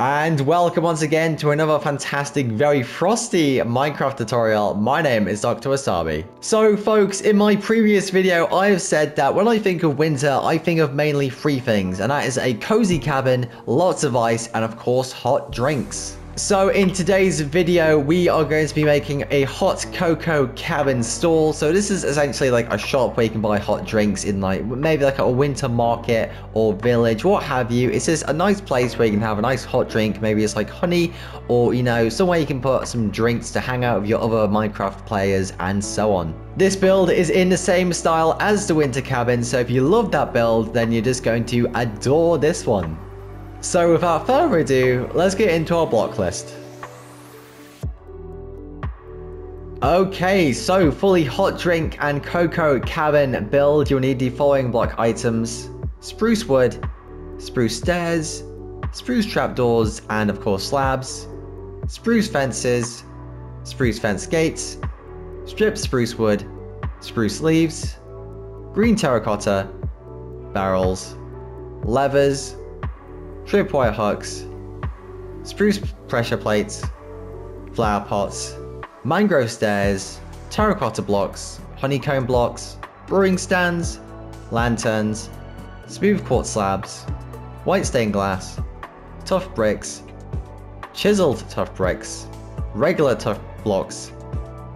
And welcome once again to another fantastic, very frosty Minecraft tutorial. My name is Doctor Wasabi. So folks, in my previous video, I have said that when I think of winter, I think of mainly three things, and that is a cozy cabin, lots of ice, and of course, hot drinks. So in today's video, we are going to be making a hot cocoa cabin stall. So this is essentially like a shop where you can buy hot drinks in like maybe like a winter market or village, what have you. It's just a nice place where you can have a nice hot drink. Maybe it's like honey or, you know, somewhere you can put some drinks to hang out with your other Minecraft players and so on. This build is in the same style as the winter cabin. So if you love that build, then you're just going to adore this one. So without further ado, let's get into our block list. Okay, so fully hot drink and cocoa cabin build, you'll need the following block items: spruce wood, spruce stairs, spruce trapdoors, and of course slabs, spruce fences, spruce fence gates, stripped spruce wood, spruce leaves, green terracotta, barrels, levers, tripwire hooks, spruce pressure plates, flower pots, mangrove stairs, terracotta blocks, honeycomb blocks, brewing stands, lanterns, smooth quartz slabs, white stained glass, tough bricks, chiseled tough bricks, regular tough blocks,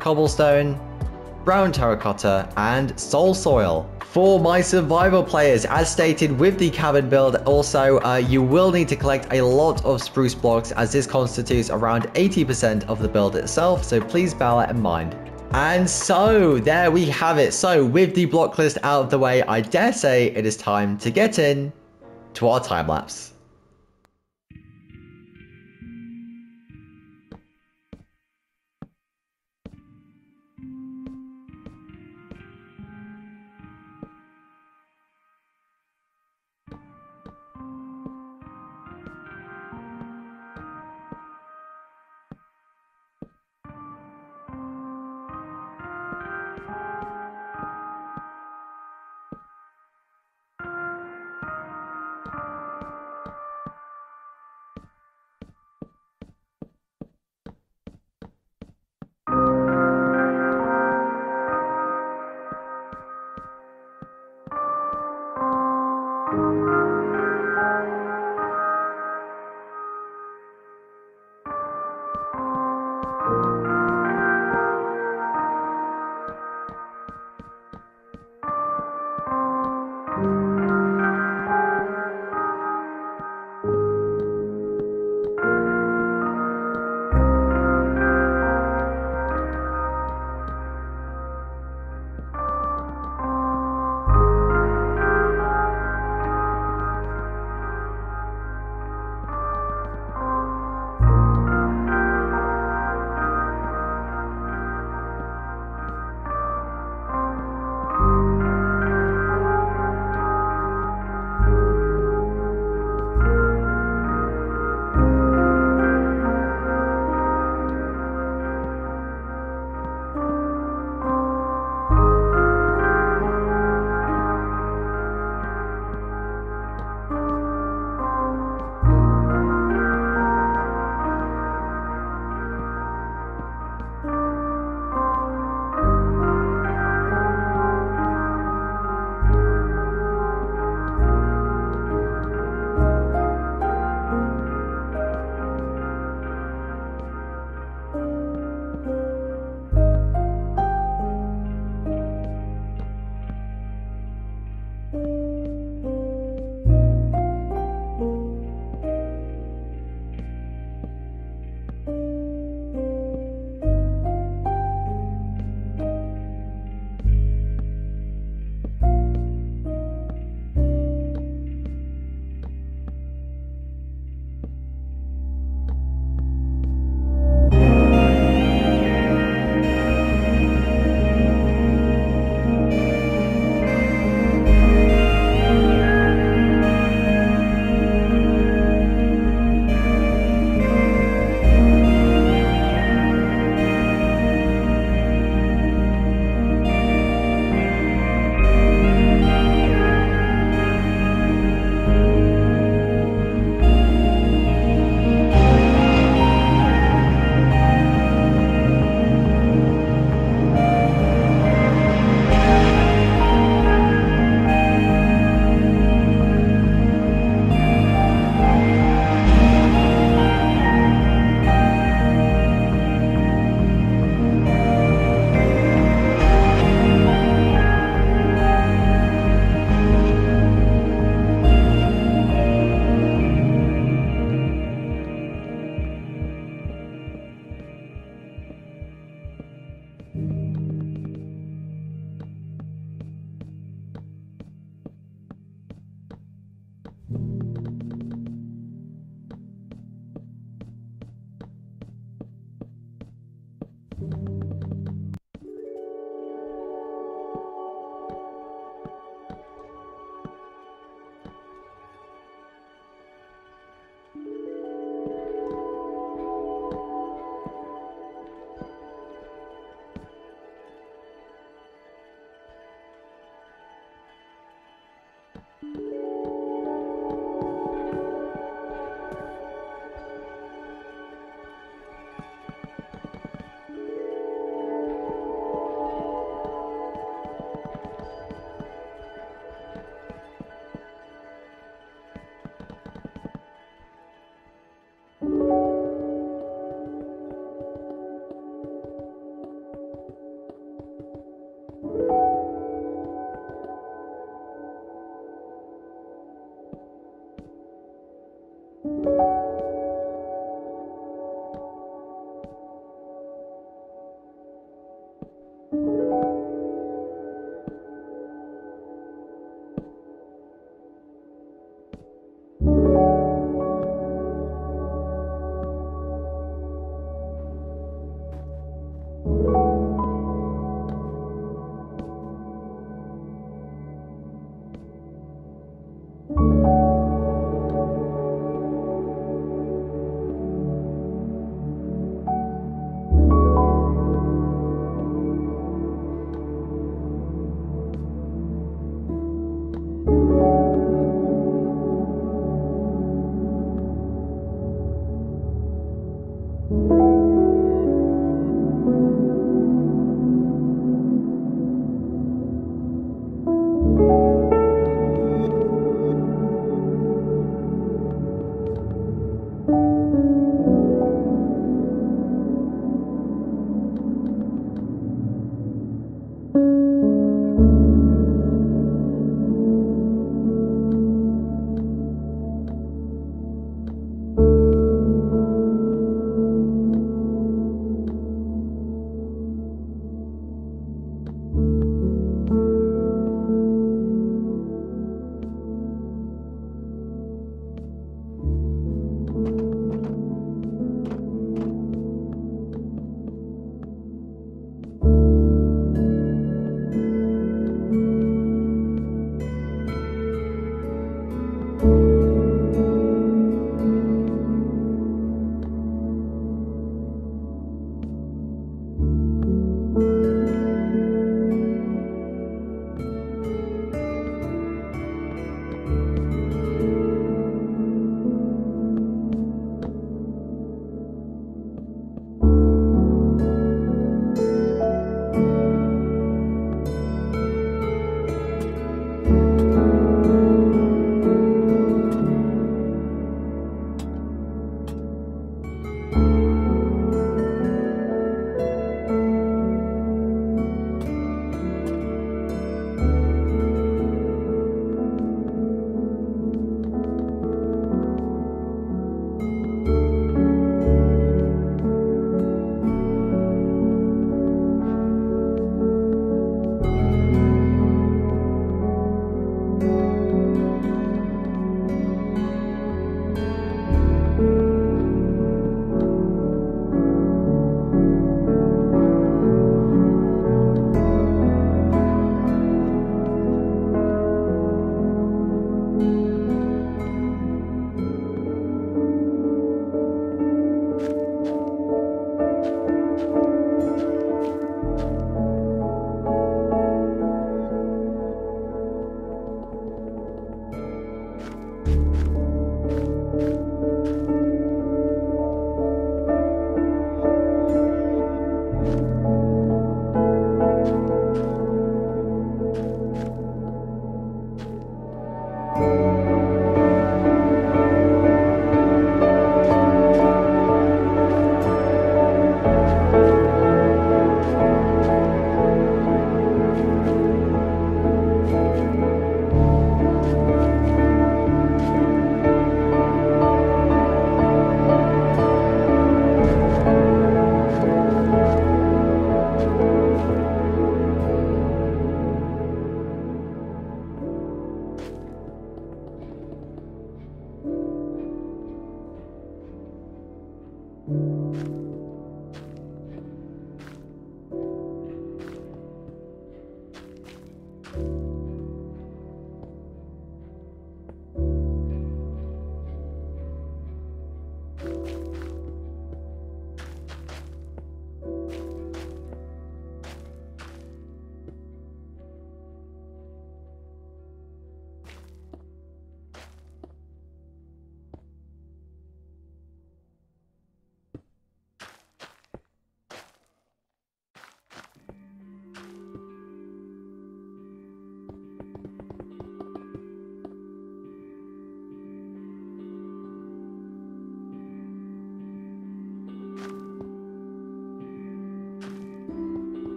cobblestone, brown terracotta, and soul soil. For my survival players, as stated with the cabin build, also you will need to collect a lot of spruce blocks, as this constitutes around 80% of the build itself, so please bear that in mind. And so there we have it. So with the block list out of the way, I dare say it is time to get in to our time lapse.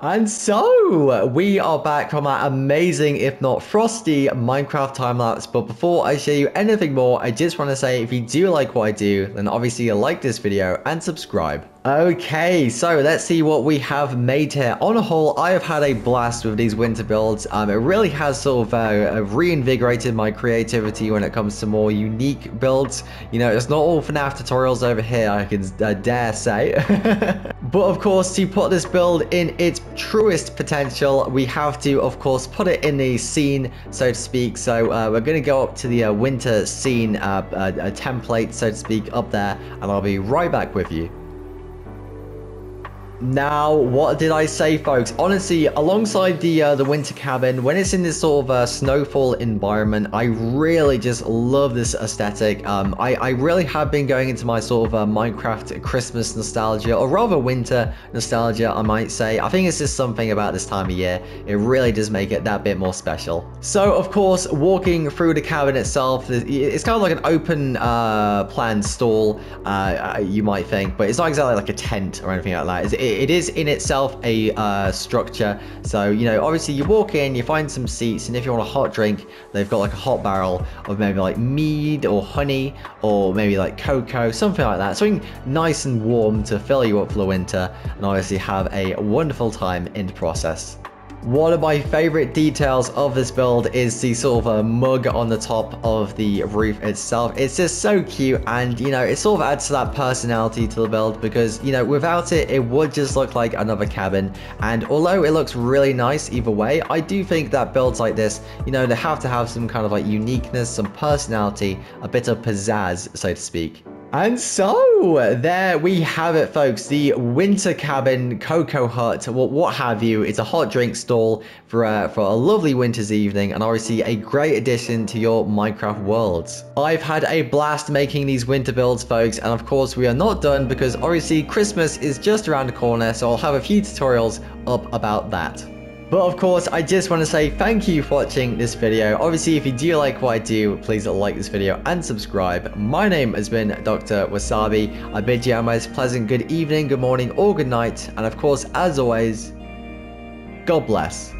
And so, we are back from our amazing, if not frosty, Minecraft time-lapse. But before I show you anything more, I just want to say if you do like what I do, then obviously you like this video and subscribe. Okay, so let's see what we have made here. On a whole, I have had a blast with these winter builds. It really has sort of reinvigorated my creativity when it comes to more unique builds. You know, it's not all FNAF tutorials over here, I dare say. But of course, to put this build in its truest potential, we have to, of course, put it in the scene, so to speak. So we're going to go up to the winter scene template, so to speak, up there, and I'll be right back with you. Now, what did I say, folks? Honestly, alongside the winter cabin, when it's in this sort of snowfall environment, I really just love this aesthetic. I really have been going into my sort of Minecraft Christmas nostalgia, or rather winter nostalgia, I might say. I think it's just something about this time of year. It really does make it that bit more special. So, of course, walking through the cabin itself, it's kind of like an open plan stall, you might think, but it's not exactly like a tent or anything like that. It is in itself a structure, so you know, obviously you walk in, you find some seats, and if you want a hot drink, they've got like a hot barrel of maybe like mead or honey or maybe like cocoa, something like that, something nice and warm to fill you up for the winter and obviously have a wonderful time in the process. One of my favorite details of this build is the sort of a mug on the top of the roof itself. It's just so cute, and you know, it sort of adds to that personality to the build, because you know, without it, it would just look like another cabin. And although it looks really nice either way, I do think that builds like this, you know, they have to have some kind of like uniqueness, some personality, a bit of pizzazz, so to speak. And so, there we have it, folks. The winter cabin, cocoa hut, what have you. It's a hot drink stall for a lovely winter's evening, and obviously a great addition to your Minecraft worlds. I've had a blast making these winter builds, folks, and of course we are not done, because obviously Christmas is just around the corner, so I'll have a few tutorials up about that. But of course, I just want to say thank you for watching this video. Obviously, if you do like what I do, please like this video and subscribe. My name has been Dr. Wasabi. I bid you a most pleasant good evening, good morning, or good night. And of course, as always, God bless.